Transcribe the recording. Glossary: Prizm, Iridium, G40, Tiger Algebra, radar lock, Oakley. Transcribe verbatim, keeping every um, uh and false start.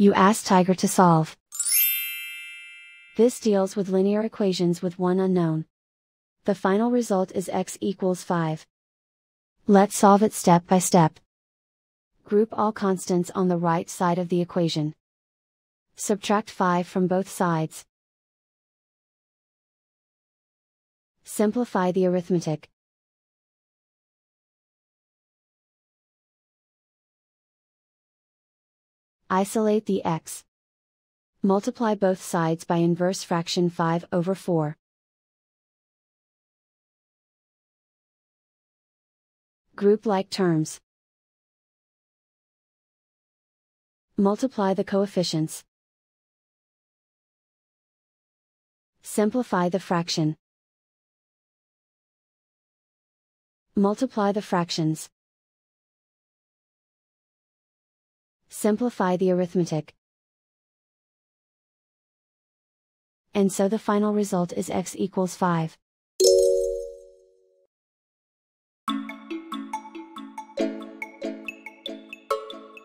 you ask Tiger to solve. This deals with linear equations with one unknown. The final result is x equals five. Let's solve it step by step. Group all constants on the right side of the equation. Subtract five from both sides. Simplify the arithmetic. Isolate the x. Multiply both sides by inverse fraction five over four. Group like terms. Multiply the coefficients. Simplify the fraction. Multiply the fractions. Simplify the arithmetic. And so the final result is x equals five.